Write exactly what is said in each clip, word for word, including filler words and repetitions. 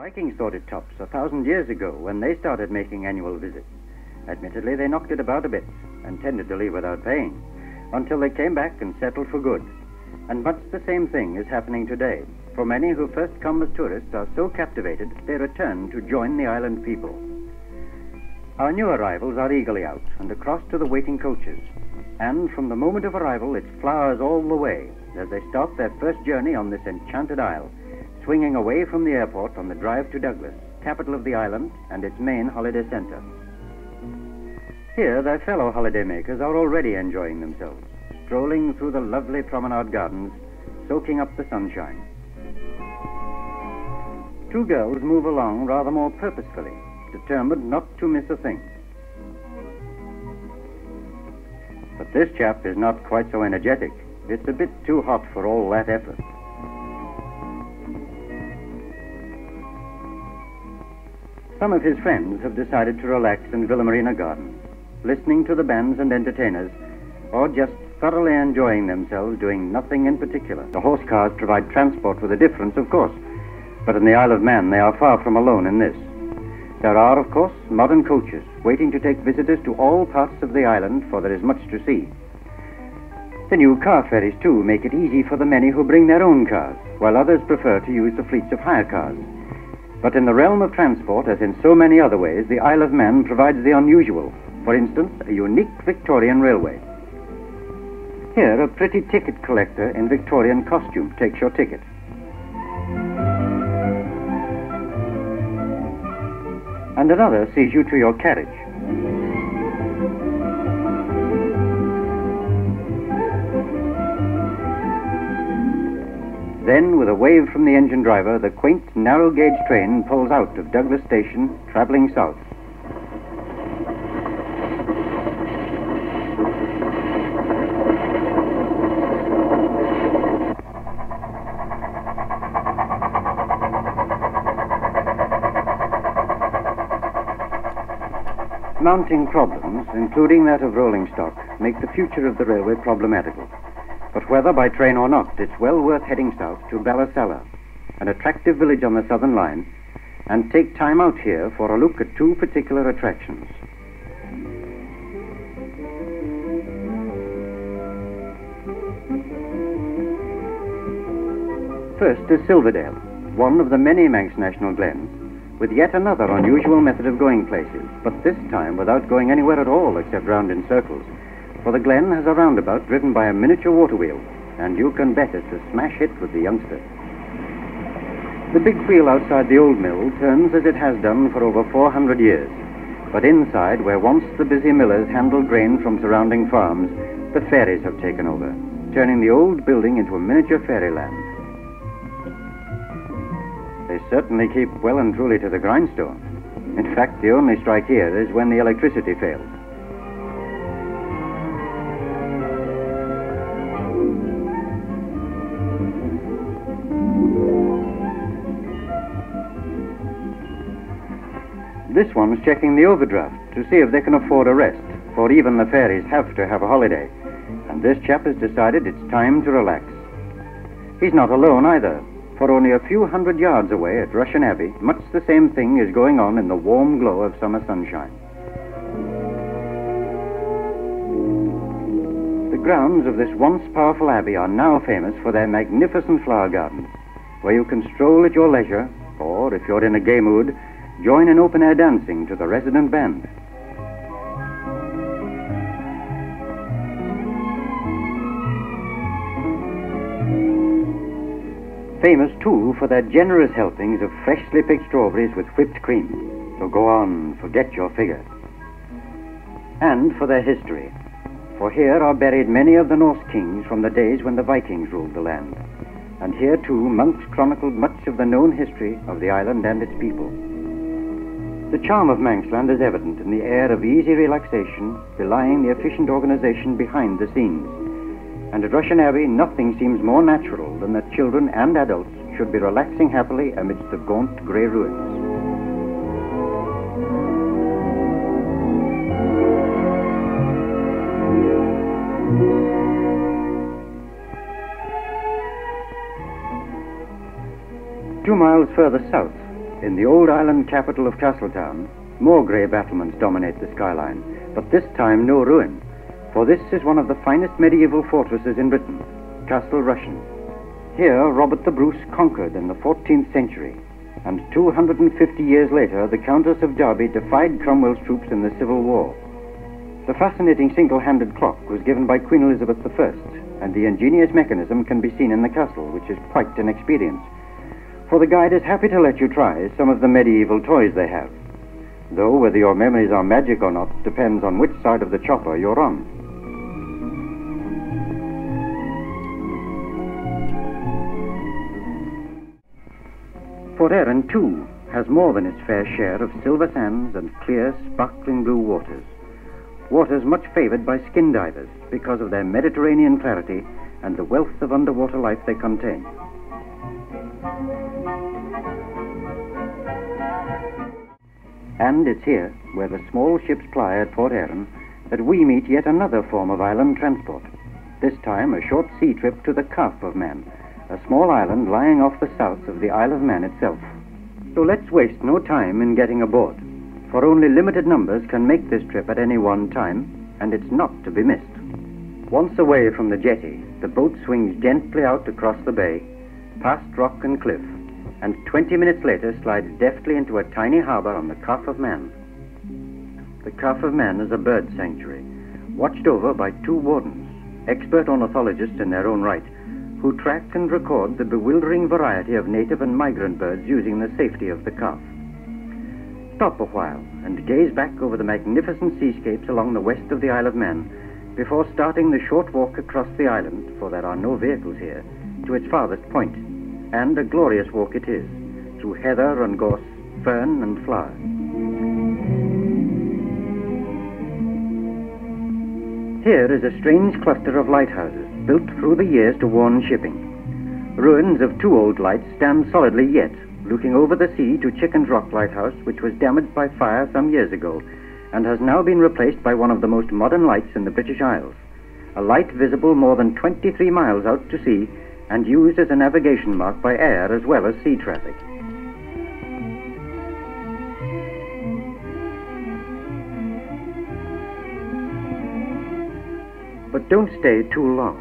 Vikings thought it tops a thousand years ago when they started making annual visits. Admittedly, they knocked it about a bit and tended to leave without paying, until they came back and settled for good. And much the same thing is happening today, for many who first come as tourists are so captivated they return to join the island people. Our new arrivals are eagerly out and across to the waiting coaches, and from the moment of arrival it's flowers all the way as they start their first journey on this enchanted isle, swinging away from the airport on the drive to Douglas, capital of the island and its main holiday centre. Here, their fellow holidaymakers are already enjoying themselves, strolling through the lovely promenade gardens, soaking up the sunshine. Two girls move along rather more purposefully, determined not to miss a thing. But this chap is not quite so energetic. It's a bit too hot for all that effort. Some of his friends have decided to relax in Villa Marina Garden, listening to the bands and entertainers, or just thoroughly enjoying themselves doing nothing in particular. The horse cars provide transport with a difference, of course, but in the Isle of Man they are far from alone in this. There are, of course, modern coaches waiting to take visitors to all parts of the island, for there is much to see. The new car ferries, too, make it easy for the many who bring their own cars, while others prefer to use the fleets of hire cars. But in the realm of transport, as in so many other ways, the Isle of Man provides the unusual. For instance, a unique Victorian railway. Here, a pretty ticket collector in Victorian costume takes your ticket. And another sees you to your carriage. Then, with a wave from the engine driver, the quaint, narrow-gauge train pulls out of Douglas Station, travelling south. Mounting problems, including that of rolling stock, make the future of the railway problematical. But whether by train or not, it's well worth heading south to Ballasalla, an attractive village on the southern line, and take time out here for a look at two particular attractions. First is Silverdale, one of the many Manx National Glens, with yet another unusual method of going places, but this time without going anywhere at all except round in circles, for the glen has a roundabout driven by a miniature water wheel, and you can bet it's a smash hit with the youngster. The big wheel outside the old mill turns as it has done for over four hundred years, but inside, where once the busy millers handled grain from surrounding farms, the ferries have taken over, turning the old building into a miniature fairyland. They certainly keep well and truly to the grindstone. In fact, the only strike here is when the electricity fails. This one's checking the overdraft to see if they can afford a rest, for even the fairies have to have a holiday. And this chap has decided it's time to relax. He's not alone either. For only a few hundred yards away at Rushen Abbey, much the same thing is going on in the warm glow of summer sunshine. The grounds of this once powerful abbey are now famous for their magnificent flower gardens, where you can stroll at your leisure, or, if you're in a gay mood, join in open-air dancing to the resident band. Famous, too, for their generous helpings of freshly picked strawberries with whipped cream. So go on, forget your figure. And for their history. For here are buried many of the Norse kings from the days when the Vikings ruled the land. And here, too, monks chronicled much of the known history of the island and its people. The charm of Manxland is evident in the air of easy relaxation, belying the efficient organization behind the scenes. And at Rushen Abbey, nothing seems more natural than that children and adults should be relaxing happily amidst the gaunt grey ruins. Two miles further south, In the old island capital of Castletown, more grey battlements dominate the skyline, but this time no ruin, for this is one of the finest medieval fortresses in Britain, Castle Rushen. Here Robert the Bruce conquered in the fourteenth century, and two hundred fifty years later the Countess of Derby defied Cromwell's troops in the Civil War. The fascinating single-handed clock was given by Queen Elizabeth the First, and the ingenious mechanism can be seen in the castle, which is quite an experience, for the guide is happy to let you try some of the medieval toys they have, though whether your memories are magic or not depends on which side of the chopper you're on. Port Erin, too, has more than its fair share of silver sands and clear, sparkling blue waters, waters much favoured by skin divers because of their Mediterranean clarity and the wealth of underwater life they contain. And it's here, where the small ships ply at Port Erin, that we meet yet another form of island transport, this time a short sea trip to the Calf of Man, a small island lying off the south of the Isle of Man itself. So let's waste no time in getting aboard, for only limited numbers can make this trip at any one time, and it's not to be missed. Once away from the jetty, the boat swings gently out across the bay, past rock and cliff, and twenty minutes later slides deftly into a tiny harbour on the Calf of Man. The Calf of Man is a bird sanctuary, watched over by two wardens, expert ornithologists in their own right, who track and record the bewildering variety of native and migrant birds using the safety of the calf. Stop a while and gaze back over the magnificent seascapes along the west of the Isle of Man before starting the short walk across the island, for there are no vehicles here, to its farthest point. And a glorious walk it is, through heather and gorse, fern and flower. Here is a strange cluster of lighthouses, built through the years to warn shipping. Ruins of two old lights stand solidly yet, looking over the sea to Chicken's Rock Lighthouse, which was damaged by fire some years ago, and has now been replaced by one of the most modern lights in the British Isles, a light visible more than twenty-three miles out to sea, and used as a navigation mark by air as well as sea traffic. But don't stay too long,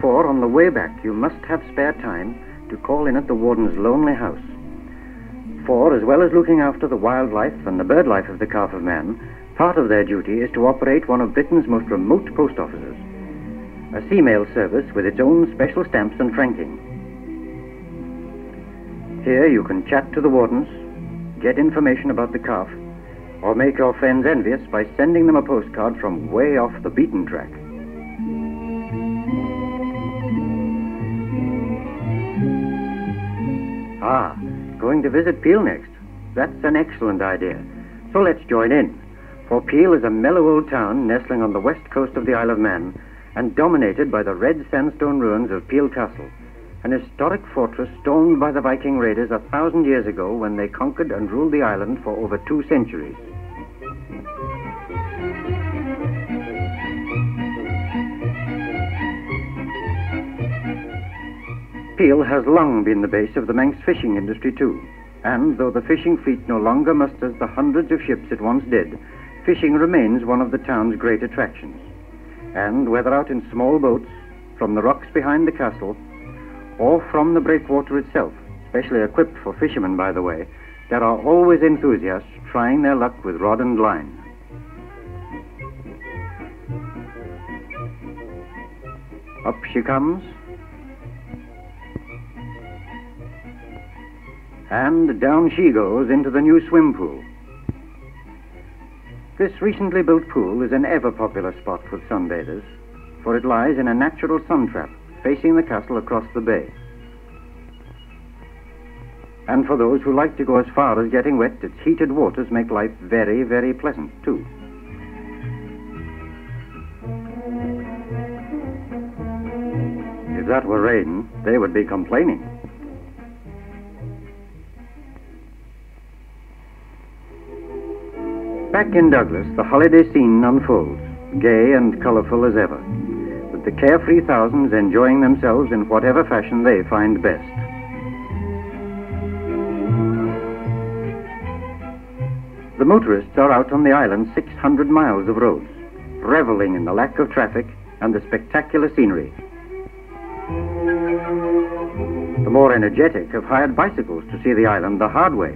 for on the way back you must have spare time to call in at the warden's lonely house. For, as well as looking after the wildlife and the bird life of the Calf of Man, part of their duty is to operate one of Britain's most remote post offices, a sea mail service with its own special stamps and franking. Here you can chat to the wardens, get information about the calf, or make your friends envious by sending them a postcard from way off the beaten track. Ah, going to visit Peel next? That's an excellent idea. So let's join in, for Peel is a mellow old town nestling on the west coast of the Isle of Man, and dominated by the red sandstone ruins of Peel Castle, an historic fortress stormed by the Viking raiders a thousand years ago when they conquered and ruled the island for over two centuries. Peel has long been the base of the Manx fishing industry too, and though the fishing fleet no longer musters the hundreds of ships it once did, fishing remains one of the town's great attractions. And whether out in small boats, from the rocks behind the castle, or from the breakwater itself, specially equipped for fishermen, by the way, there are always enthusiasts trying their luck with rod and line. Up she comes. And down she goes into the new swim pool. This recently built pool is an ever-popular spot with sunbathers, for it lies in a natural suntrap facing the castle across the bay. And for those who like to go as far as getting wet, its heated waters make life very, very pleasant too. If that were rain, they would be complaining. Back in Douglas, the holiday scene unfolds, gay and colourful as ever, with the carefree thousands enjoying themselves in whatever fashion they find best. motorists are out on the island six hundred miles of roads, reveling in the lack of traffic and the spectacular scenery. The more energetic have hired bicycles to see the island the hard way.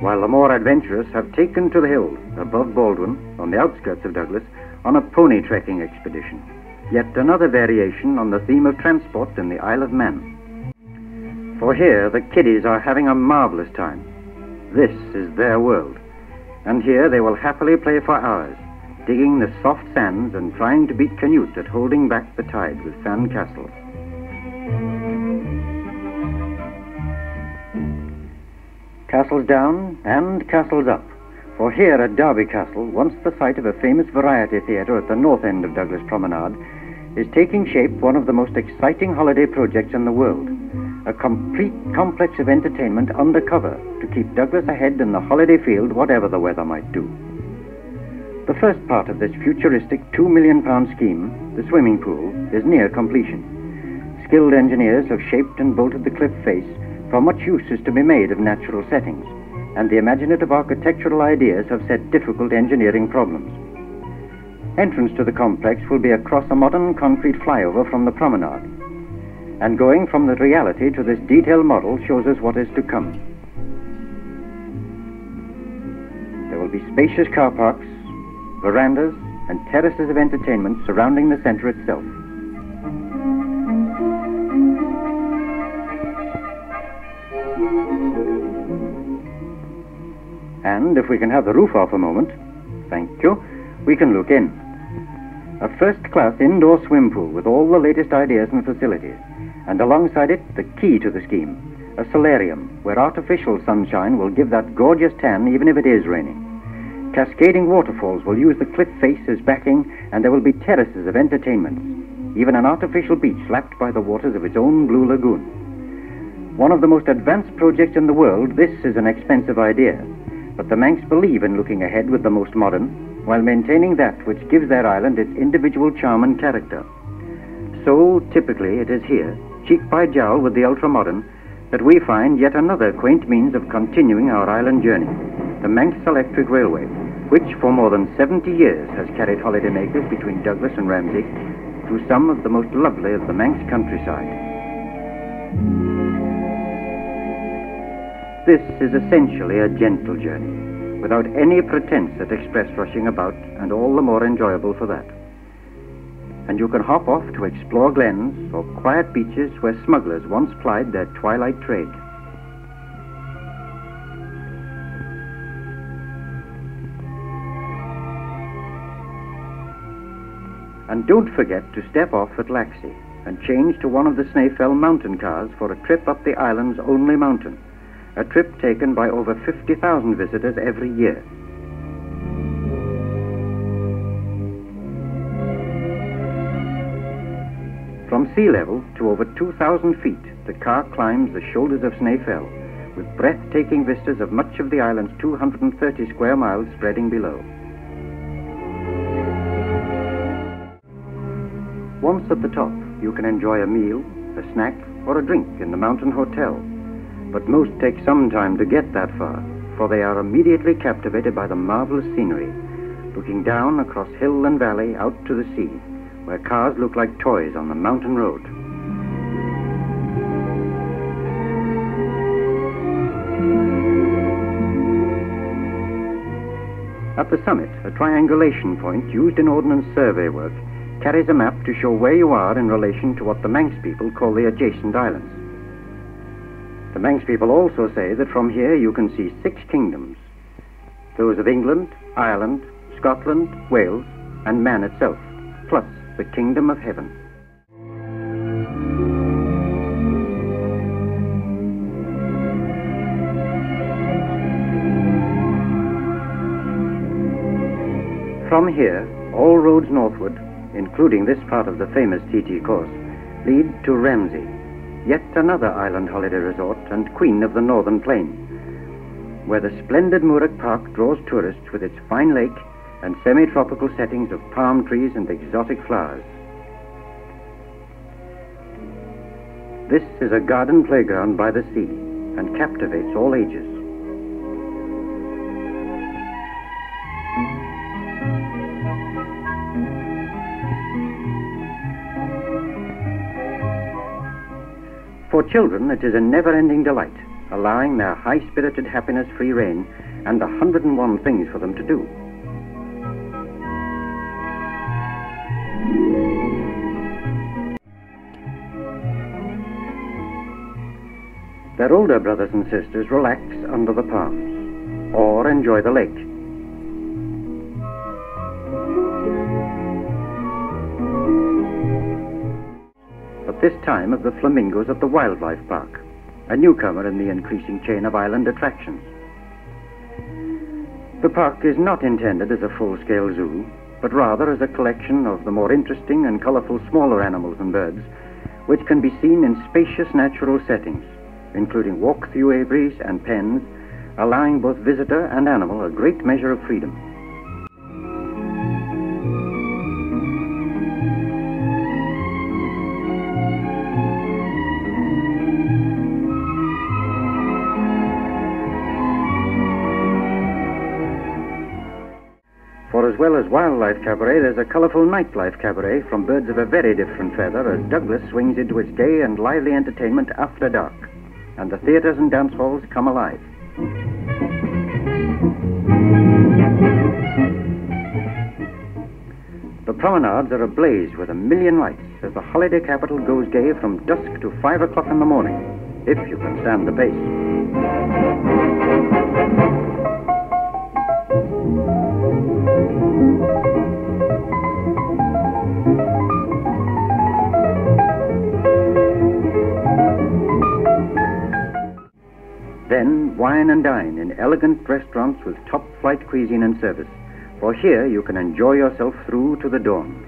While the more adventurous have taken to the hills above Baldwin, on the outskirts of Douglas, on a pony trekking expedition. Yet another variation on the theme of transport in the Isle of Man. For here the kiddies are having a marvellous time. This is their world, and here they will happily play for hours, digging the soft sands and trying to beat Canute at holding back the tide with sand castles. Castles down and castles up, for here at Derby Castle, once the site of a famous variety theatre at the north end of Douglas Promenade, is taking shape one of the most exciting holiday projects in the world, a complete complex of entertainment under cover to keep Douglas ahead in the holiday field whatever the weather might do. The first part of this futuristic two million pound scheme, the swimming pool, is near completion. Skilled engineers have shaped and bolted the cliff face, for much use is to be made of natural settings, and the imaginative architectural ideas have set difficult engineering problems. Entrance to the complex will be across a modern concrete flyover from the promenade, and going from the reality to this detailed model shows us what is to come. There will be spacious car parks, verandas and terraces of entertainment surrounding the centre itself. And if we can have the roof off a moment, thank you, we can look in. A first-class indoor swim pool with all the latest ideas and facilities, and alongside it, the key to the scheme, a solarium where artificial sunshine will give that gorgeous tan even if it is raining. Cascading waterfalls will use the cliff face as backing, and there will be terraces of entertainments, even an artificial beach lapped by the waters of its own blue lagoon. One of the most advanced projects in the world, this is an expensive idea, but the Manx believe in looking ahead with the most modern, while maintaining that which gives their island its individual charm and character. So, typically, it is here, cheek by jowl with the ultra-modern, that we find yet another quaint means of continuing our island journey, the Manx Electric Railway, which for more than seventy years has carried holidaymakers between Douglas and Ramsey through some of the most lovely of the Manx countryside. This is essentially a gentle journey, without any pretense at express rushing about, and all the more enjoyable for that. And you can hop off to explore glens or quiet beaches where smugglers once plied their twilight trade. And don't forget to step off at Laxey and change to one of the Snaefell mountain cars for a trip up the island's only mountain, a trip taken by over fifty thousand visitors every year. From sea level to over two thousand feet, the car climbs the shoulders of Snaefell, with breathtaking vistas of much of the island's two hundred thirty square miles spreading below. Once at the top, you can enjoy a meal, a snack, or a drink in the mountain hotel. But most take some time to get that far, for they are immediately captivated by the marvelous scenery, looking down across hill and valley out to the sea, where cars look like toys on the mountain road. At the summit, a triangulation point used in ordnance survey work carries a map to show where you are in relation to what the Manx people call the adjacent islands. The Manx people also say that from here you can see six kingdoms, those of England, Ireland, Scotland, Wales, and man itself, plus the Kingdom of Heaven. From here, all roads northward, including this part of the famous T T course, lead to Ramsey, yet another island holiday resort and queen of the northern plain, where the splendid Murak Park draws tourists with its fine lake and semi-tropical settings of palm trees and exotic flowers. This is a garden playground by the sea and captivates all ages. For children, it is a never-ending delight, allowing their high-spirited happiness free rein and a hundred and one things for them to do. Their older brothers and sisters relax under the palms or enjoy the lake. But this time of the flamingos at the wildlife park, a newcomer in the increasing chain of island attractions. The park is not intended as a full-scale zoo, but rather as a collection of the more interesting and colorful smaller animals and birds, which can be seen in spacious natural settings, including walk-through aviaries and pens, allowing both visitor and animal a great measure of freedom. For as well as wildlife cabaret, there's a colourful nightlife cabaret from birds of a very different feather as Douglas swings into its gay and lively entertainment after dark, and the theatres and dance halls come alive. The promenades are ablaze with a million lights as the holiday capital goes gay from dusk to five o'clock in the morning, if you can stand the pace. Then wine and dine in elegant restaurants with top-flight cuisine and service, for here you can enjoy yourself through to the dawn.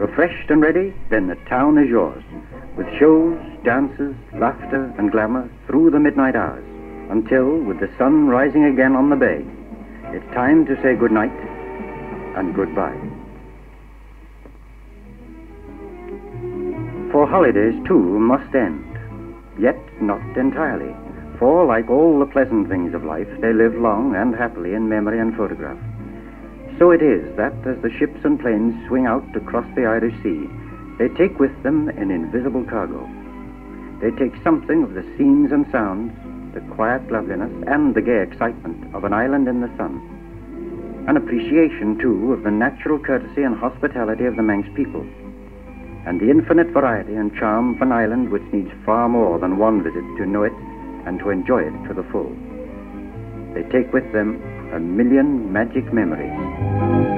Refreshed and ready, then the town is yours, with shows, dances, laughter and glamour through the midnight hours, until, with the sun rising again on the bay, it's time to say goodnight and goodbye. For holidays, too, must end, yet not entirely, for like all the pleasant things of life, they live long and happily in memory and photograph. So it is that, as the ships and planes swing out across the Irish Sea, they take with them an invisible cargo. They take something of the scenes and sounds, the quiet loveliness and the gay excitement of an island in the sun. An appreciation, too, of the natural courtesy and hospitality of the Manx people, and the infinite variety and charm of an island which needs far more than one visit to know it and to enjoy it to the full. They take with them a million magic memories.